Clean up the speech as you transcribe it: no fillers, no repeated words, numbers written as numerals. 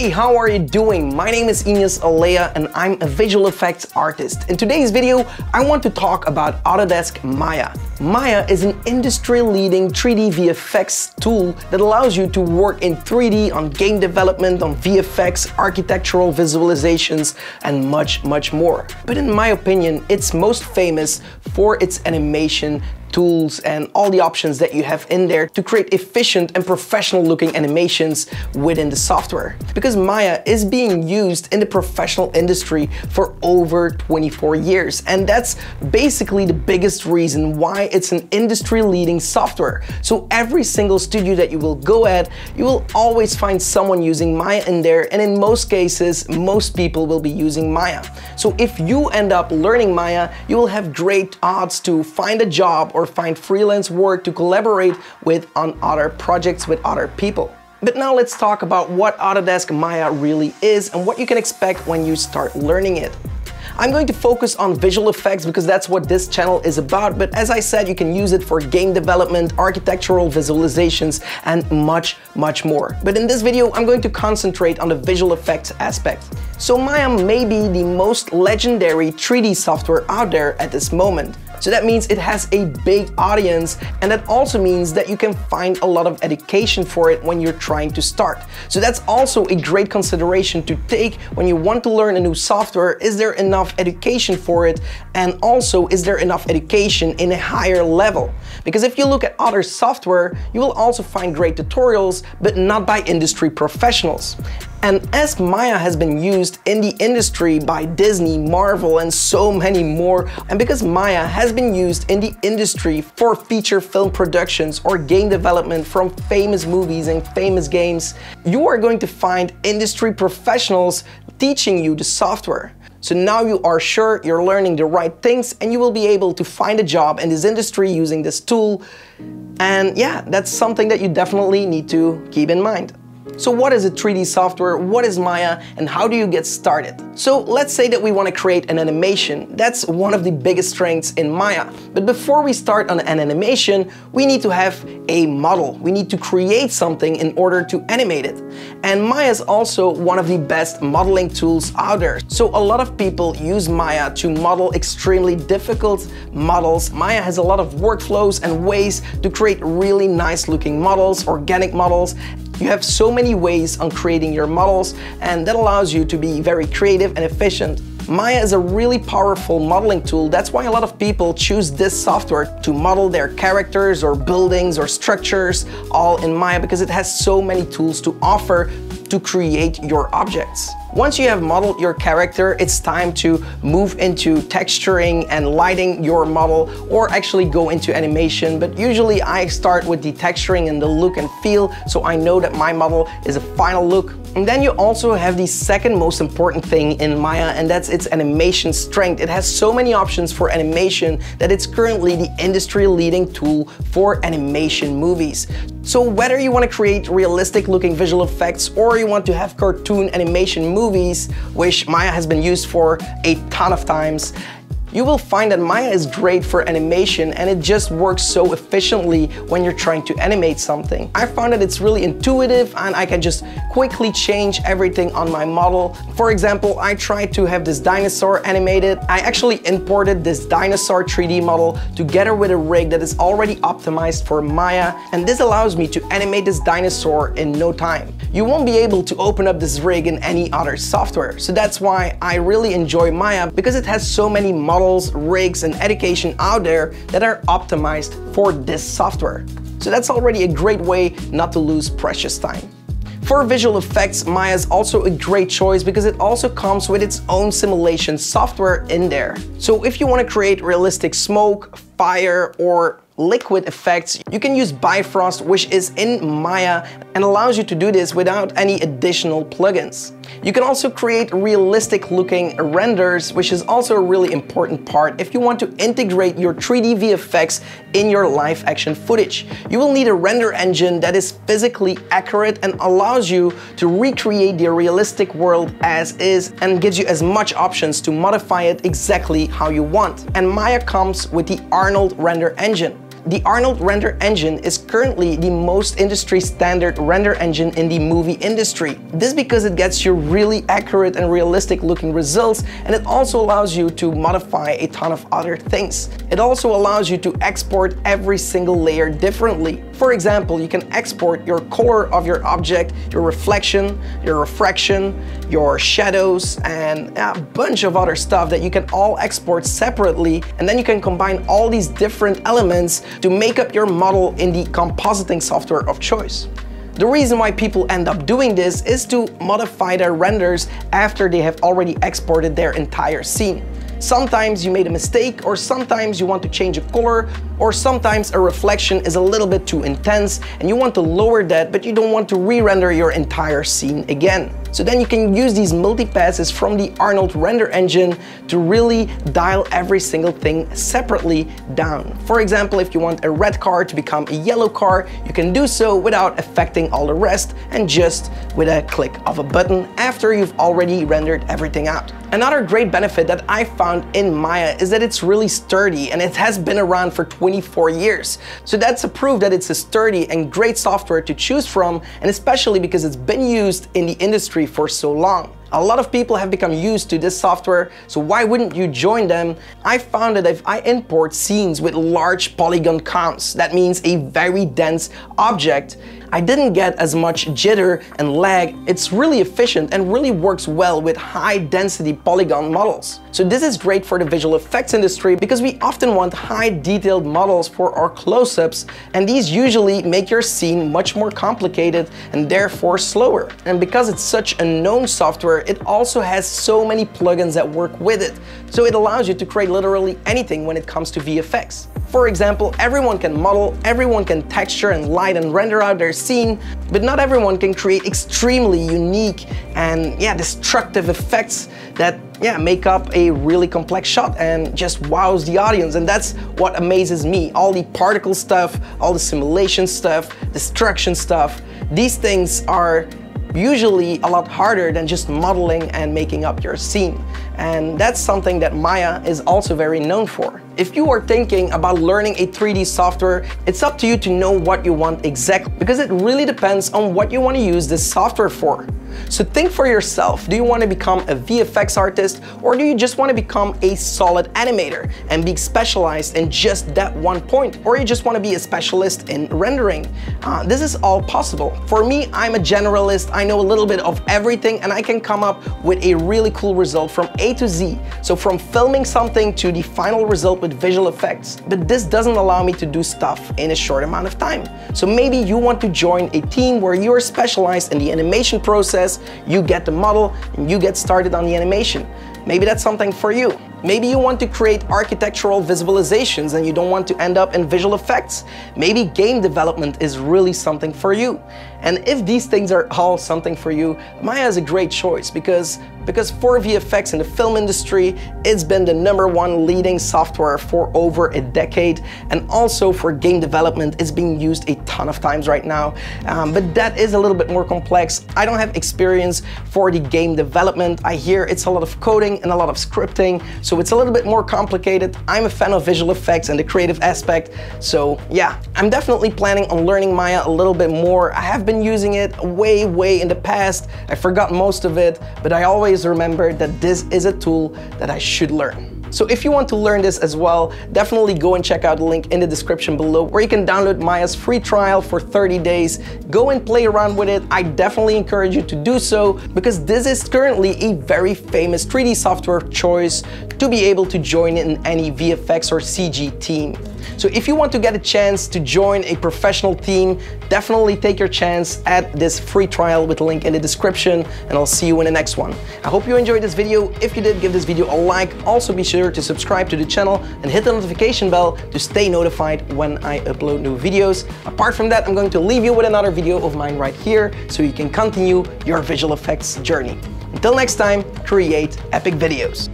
Hey, how are you doing? My name is Ignace Aleya and I'm a visual effects artist. In today's video, I want to talk about Autodesk Maya. Maya is an industry-leading 3D VFX tool that allows you to work in 3D on game development, on VFX, architectural visualizations, and much, much more. But in my opinion, it's most famous for its animation tools and all the options that you have in there to create efficient and professional looking animations within the software. Because Maya is being used in the professional industry for over 24 years. And that's basically the biggest reason why it's an industry leading software. So every single studio that you will go at, you will always find someone using Maya in there. And in most cases, most people will be using Maya. So if you end up learning Maya, you will have great odds to find a job or find freelance work to collaborate with on other projects with other people. But now let's talk about what Autodesk Maya really is and what you can expect when you start learning it. I'm going to focus on visual effects because that's what this channel is about, but as I said, you can use it for game development, architectural visualizations, and much, much more. But in this video, I'm going to concentrate on the visual effects aspect. So Maya may be the most legendary 3D software out there at this moment. So that means it has a big audience, and that also means that you can find a lot of education for it when you're trying to start. So that's also a great consideration to take when you want to learn a new software. Is there enough education for it? And also, is there enough education in a higher level? Because if you look at other software, you will also find great tutorials, but not by industry professionals. And as Maya has been used in the industry by Disney, Marvel, and so many more, and because Maya has been used in the industry for feature film productions or game development from famous movies and famous games, you are going to find industry professionals teaching you the software. So now you are sure you're learning the right things and you will be able to find a job in this industry using this tool. And yeah, that's something that you definitely need to keep in mind. So what is a 3D software, what is Maya, and how do you get started? So let's say that we want to create an animation. That's one of the biggest strengths in Maya. But before we start on an animation, we need to have a model. We need to create something in order to animate it. And Maya is also one of the best modeling tools out there. So a lot of people use Maya to model extremely difficult models. Maya has a lot of workflows and ways to create really nice looking models, organic models. You have so many ways on creating your models, and that allows you to be very creative and efficient. Maya is a really powerful modeling tool. That's why a lot of people choose this software to model their characters or buildings or structures all in Maya, because it has so many tools to offer to create your objects. Once you have modeled your character, it's time to move into texturing and lighting your model, or actually go into animation. But usually I start with the texturing and the look and feel, so I know that my model is a final look. And then you also have the second most important thing in Maya, and that's its animation strength. It has so many options for animation that it's currently the industry-leading tool for animation movies. So whether you want to create realistic-looking visual effects or you want to have cartoon animation movies, which Maya has been used for a ton of times, you will find that Maya is great for animation, and it just works so efficiently when you're trying to animate something. I found that it's really intuitive and I can just quickly change everything on my model. For example, I tried to have this dinosaur animated. I actually imported this dinosaur 3D model together with a rig that is already optimized for Maya, and this allows me to animate this dinosaur in no time. You won't be able to open up this rig in any other software. So that's why I really enjoy Maya, because it has so many models, rigs, and education out there that are optimized for this software. So that's already a great way not to lose precious time. For visual effects, Maya is also a great choice because it also comes with its own simulation software in there. So if you want to create realistic smoke, fire, or liquid effects, you can use Bifrost, which is in Maya and allows you to do this without any additional plugins. You can also create realistic looking renders, which is also a really important part if you want to integrate your 3D VFX in your live action footage. You will need a render engine that is physically accurate and allows you to recreate the realistic world as is and gives you as much options to modify it exactly how you want. And Maya comes with the Arnold render engine. The Arnold render engine is currently the most industry standard render engine in the movie industry. This because it gets you really accurate and realistic looking results, and it also allows you to modify a ton of other things. It also allows you to export every single layer differently. For example, you can export your color of your object, your reflection, your refraction, your shadows, and a bunch of other stuff that you can all export separately, and then you can combine all these different elements to make up your model in the compositing software of choice. The reason why people end up doing this is to modify their renders after they have already exported their entire scene. Sometimes you made a mistake, or sometimes you want to change a color, or sometimes a reflection is a little bit too intense and you want to lower that, but you don't want to re-render your entire scene again. So then you can use these multi-passes from the Arnold render engine to really dial every single thing separately down. For example, if you want a red car to become a yellow car, you can do so without affecting all the rest and just with a click of a button after you've already rendered everything out. Another great benefit that I found in Maya is that it's really sturdy, and it has been around for 24 years. So that's a proof that it's a sturdy and great software to choose from, and especially because it's been used in the industry for so long. A lot of people have become used to this software, so why wouldn't you join them? I found that if I import scenes with large polygon counts, that means a very dense object, I didn't get as much jitter and lag. It's really efficient and really works well with high density polygon models. So this is great for the visual effects industry because we often want high detailed models for our close-ups, and these usually make your scene much more complicated and therefore slower. And because it's such a known software, it also has so many plugins that work with it. So it allows you to create literally anything when it comes to VFX. For example, everyone can model, everyone can texture and light and render out their scene, but not everyone can create extremely unique and destructive effects that make up a really complex shot and just wows the audience. And that's what amazes me. All the particle stuff, all the simulation stuff, destruction stuff, these things are usually a lot harder than just modeling and making up your scene. And that's something that Maya is also very known for. If you are thinking about learning a 3D software, it's up to you to know what you want exactly, because it really depends on what you want to use this software for. So think for yourself, do you want to become a VFX artist, or do you just want to become a solid animator and be specialized in just that one point, or you just want to be a specialist in rendering? This is all possible. For me, I'm a generalist, I know a little bit of everything, and I can come up with a really cool result from A to Z. So from filming something to the final result with visual effects. But this doesn't allow me to do stuff in a short amount of time. So maybe you want to join a team where you are specialized in the animation process. You get the model and you get started on the animation. Maybe that's something for you. Maybe you want to create architectural visualizations and you don't want to end up in visual effects. Maybe game development is really something for you. And if these things are all something for you, Maya is a great choice because for VFX in the film industry, it's been the #1 leading software for over a decade. And also for game development, it's being used a ton of times right now. But that is a little bit more complex. I don't have experience for the game development. I hear it's a lot of coding and a lot of scripting. So it's a little bit more complicated. I'm a fan of visual effects and the creative aspect. So yeah, I'm definitely planning on learning Maya a little bit more. I have been using it way in the past. I forgot most of it, but I always remember that this is a tool that I should learn. So if you want to learn this as well, definitely go and check out the link in the description below where you can download Maya's free trial for 30 days. Go and play around with it. I definitely encourage you to do so because this is currently a very famous 3D software choice to be able to join in any VFX or CG team. So if you want to get a chance to join a professional team, definitely take your chance at this free trial with the link in the description, and I'll see you in the next one. I hope you enjoyed this video. If you did, give this video a like. Also be sure to subscribe to the channel and hit the notification bell to stay notified when I upload new videos. Apart from that, I'm going to leave you with another video of mine right here so you can continue your visual effects journey. Until next time, create epic videos.